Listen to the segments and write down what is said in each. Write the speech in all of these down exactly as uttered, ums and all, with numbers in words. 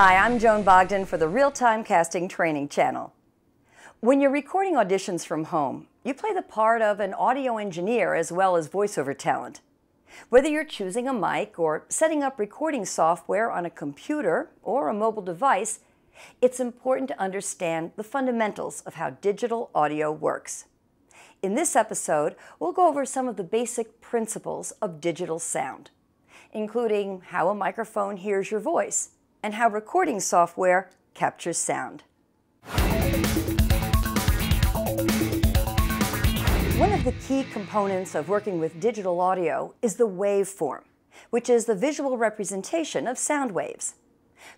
Hi, I'm Joan Bogdan for the Real Time Casting Training Channel. When you're recording auditions from home, you play the part of an audio engineer as well as voiceover talent. Whether you're choosing a mic or setting up recording software on a computer or a mobile device, it's important to understand the fundamentals of how digital audio works. In this episode, we'll go over some of the basic principles of digital sound, including how a microphone hears your voice and how recording software captures sound. One of the key components of working with digital audio is the waveform, which is the visual representation of sound waves.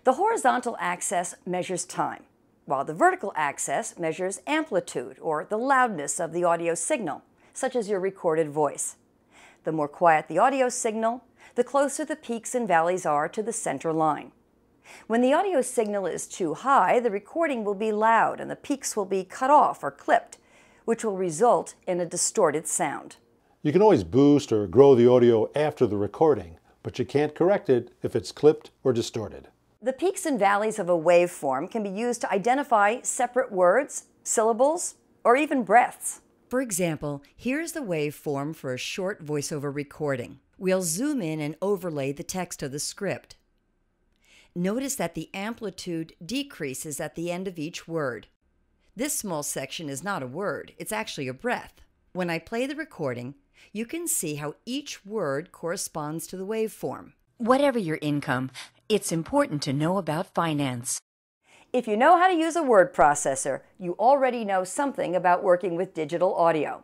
The horizontal axis measures time, while the vertical axis measures amplitude, or the loudness of the audio signal, such as your recorded voice. The more quiet the audio signal, the closer the peaks and valleys are to the center line. When the audio signal is too high, the recording will be loud and the peaks will be cut off or clipped, which will result in a distorted sound. You can always boost or grow the audio after the recording, but you can't correct it if it's clipped or distorted. The peaks and valleys of a waveform can be used to identify separate words, syllables, or even breaths. For example, here's the waveform for a short voiceover recording. We'll zoom in and overlay the text of the script. Notice that the amplitude decreases at the end of each word. This small section is not a word, it's actually a breath. When I play the recording, you can see how each word corresponds to the waveform. Whatever your income, it's important to know about finance. If you know how to use a word processor, you already know something about working with digital audio.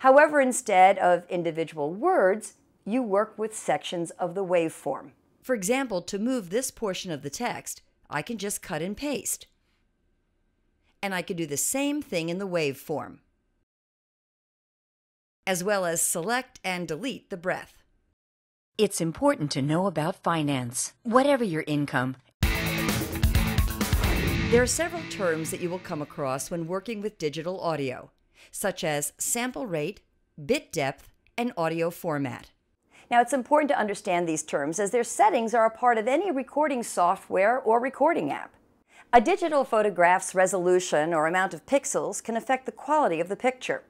However, instead of individual words, you work with sections of the waveform. For example, to move this portion of the text, I can just cut and paste. And I can do the same thing in the waveform, as well as select and delete the breath. It's important to know about finance, whatever your income. There are several terms that you will come across when working with digital audio, such as sample rate, bit depth, and audio format. Now, it's important to understand these terms as their settings are a part of any recording software or recording app. A digital photograph's resolution or amount of pixels can affect the quality of the picture.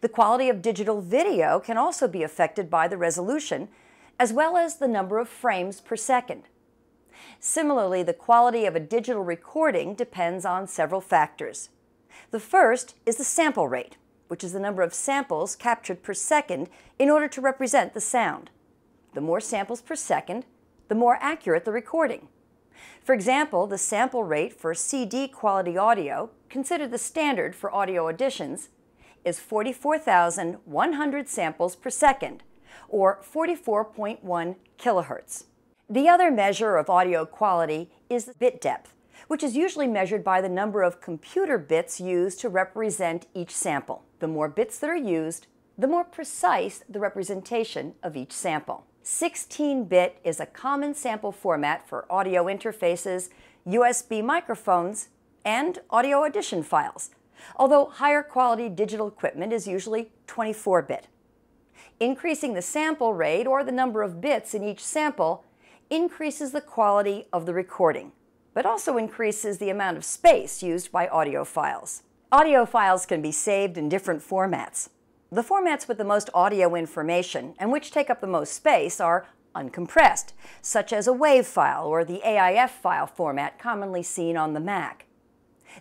The quality of digital video can also be affected by the resolution, as well as the number of frames per second. Similarly, the quality of a digital recording depends on several factors. The first is the sample rate, which is the number of samples captured per second in order to represent the sound. The more samples per second, the more accurate the recording. For example, the sample rate for C D quality audio, considered the standard for audio auditions, is forty-four thousand one hundred samples per second, or forty-four point one kilohertz. The other measure of audio quality is bit depth, which is usually measured by the number of computer bits used to represent each sample. The more bits that are used, the more precise the representation of each sample. sixteen bit is a common sample format for audio interfaces, U S B microphones, and audio audition files, although higher quality digital equipment is usually twenty-four bit. Increasing the sample rate, or the number of bits in each sample, increases the quality of the recording, but also increases the amount of space used by audio files. Audio files can be saved in different formats. The formats with the most audio information and which take up the most space are uncompressed, such as a WAV file or the A I F file format commonly seen on the Mac.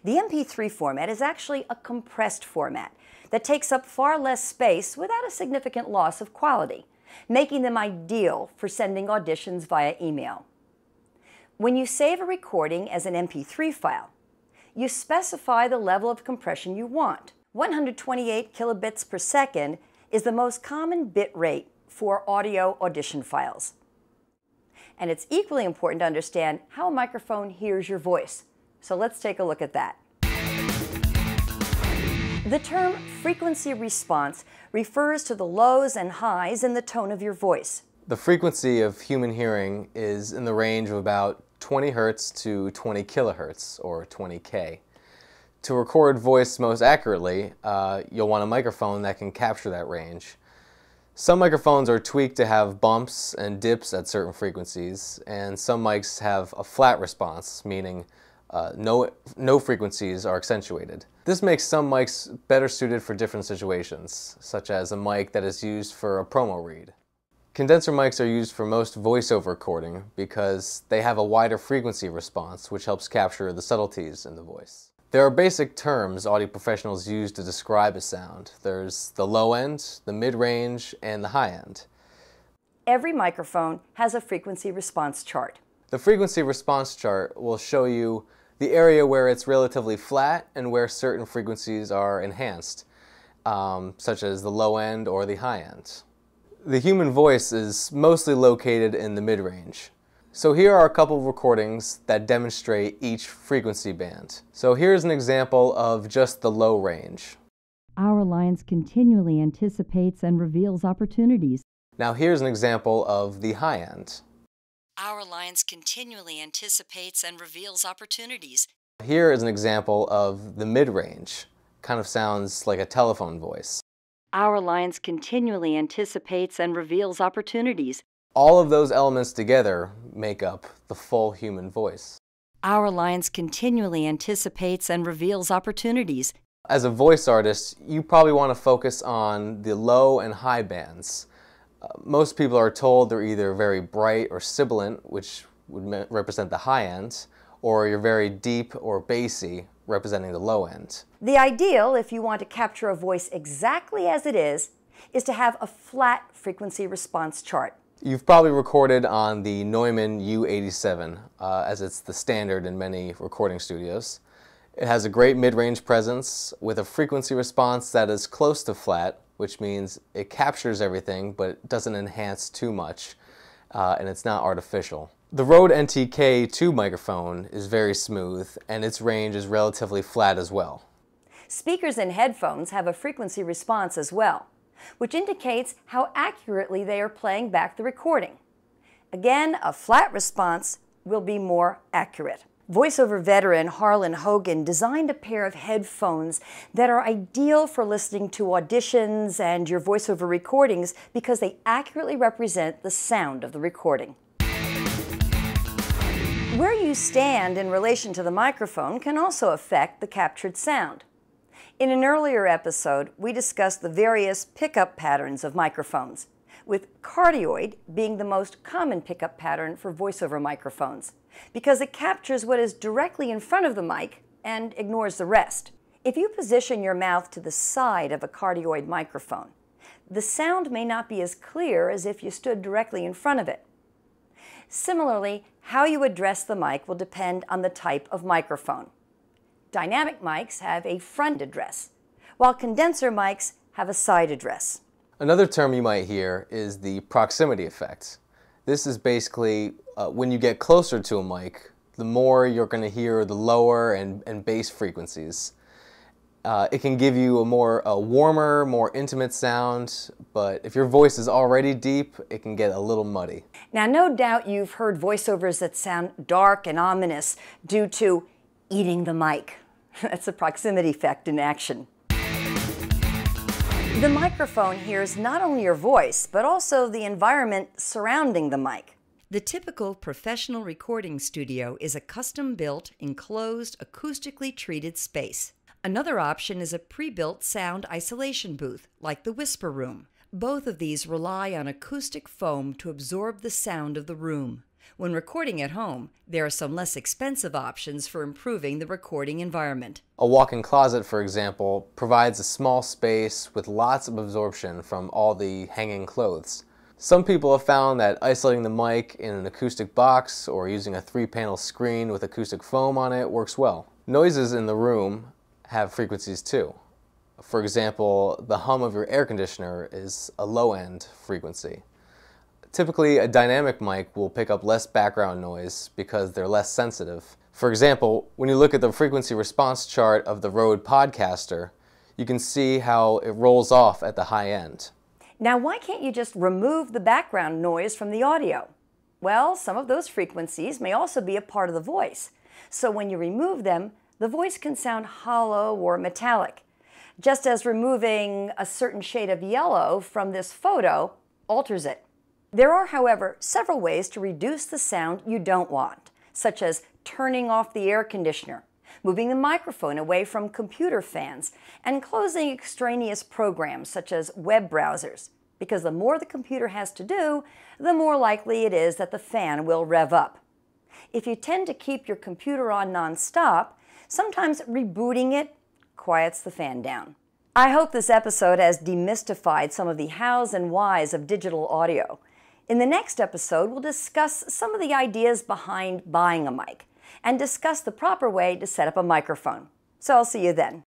The M P three format is actually a compressed format that takes up far less space without a significant loss of quality, making them ideal for sending auditions via email. When you save a recording as an M P three file, you specify the level of compression you want. one hundred twenty-eight kilobits per second is the most common bit rate for audio audition files. And it's equally important to understand how a microphone hears your voice. So let's take a look at that. The term frequency response refers to the lows and highs in the tone of your voice. The frequency of human hearing is in the range of about twenty hertz to twenty kilohertz, or twenty K. To record voice most accurately, uh, you'll want a microphone that can capture that range. Some microphones are tweaked to have bumps and dips at certain frequencies, and some mics have a flat response, meaning uh, no, no frequencies are accentuated. This makes some mics better suited for different situations, such as a mic that is used for a promo read. Condenser mics are used for most voiceover recording because they have a wider frequency response, which helps capture the subtleties in the voice. There are basic terms audio professionals use to describe a sound. There's the low end, the mid-range, and the high end. Every microphone has a frequency response chart. The frequency response chart will show you the area where it's relatively flat and where certain frequencies are enhanced, um, such as the low end or the high end. The human voice is mostly located in the mid-range. So here are a couple of recordings that demonstrate each frequency band. So here's an example of just the low range. Our Alliance continually anticipates and reveals opportunities. Now here's an example of the high end. Our Alliance continually anticipates and reveals opportunities. Here is an example of the mid-range. Kind of sounds like a telephone voice. Our Alliance continually anticipates and reveals opportunities. All of those elements together make up the full human voice. Our Alliance continually anticipates and reveals opportunities. As a voice artist, you probably want to focus on the low and high bands. Uh, most people are told they're either very bright or sibilant, which would represent the high end, or you're very deep or bassy, representing the low end. The ideal, if you want to capture a voice exactly as it is, is to have a flat frequency response chart. You've probably recorded on the Neumann U eighty-seven, uh, as it's the standard in many recording studios. It has a great mid-range presence with a frequency response that is close to flat, which means it captures everything but it doesn't enhance too much, uh, and it's not artificial. The Rode N T K two microphone is very smooth, and its range is relatively flat as well. Speakers and headphones have a frequency response as well, which indicates how accurately they are playing back the recording. Again, a flat response will be more accurate. Voiceover veteran Harlan Hogan designed a pair of headphones that are ideal for listening to auditions and your voiceover recordings because they accurately represent the sound of the recording. Where you stand in relation to the microphone can also affect the captured sound. In an earlier episode, we discussed the various pickup patterns of microphones, with cardioid being the most common pickup pattern for voiceover microphones, because it captures what is directly in front of the mic and ignores the rest. If you position your mouth to the side of a cardioid microphone, the sound may not be as clear as if you stood directly in front of it. Similarly, how you address the mic will depend on the type of microphone. Dynamic mics have a front address, while condenser mics have a side address. Another term you might hear is the proximity effect. This is basically uh, when you get closer to a mic, the more you're going to hear the lower and, and bass frequencies. Uh, it can give you a more a warmer, more intimate sound, but if your voice is already deep, it can get a little muddy. Now, no doubt you've heard voiceovers that sound dark and ominous due to eating the mic. That's a proximity effect in action. The microphone hears not only your voice, but also the environment surrounding the mic. The typical professional recording studio is a custom-built, enclosed, acoustically treated space. Another option is a pre-built sound isolation booth, like the Whisper Room. Both of these rely on acoustic foam to absorb the sound of the room. When recording at home, there are some less expensive options for improving the recording environment. A walk-in closet, for example, provides a small space with lots of absorption from all the hanging clothes. Some people have found that isolating the mic in an acoustic box or using a three-panel screen with acoustic foam on it works well. Noises in the room have frequencies too. For example, the hum of your air conditioner is a low-end frequency. Typically, a dynamic mic will pick up less background noise because they're less sensitive. For example, when you look at the frequency response chart of the Rode Podcaster, you can see how it rolls off at the high end. Now, why can't you just remove the background noise from the audio? Well, some of those frequencies may also be a part of the voice. So when you remove them, the voice can sound hollow or metallic. just as removing a certain shade of yellow from this photo alters it. There are, however, several ways to reduce the sound you don't want, such as turning off the air conditioner, moving the microphone away from computer fans, and closing extraneous programs such as web browsers, because the more the computer has to do, the more likely it is that the fan will rev up. If you tend to keep your computer on nonstop, sometimes rebooting it quiets the fan down. I hope this episode has demystified some of the hows and whys of digital audio. In the next episode, we'll discuss some of the ideas behind buying a mic and discuss the proper way to set up a microphone. So I'll see you then.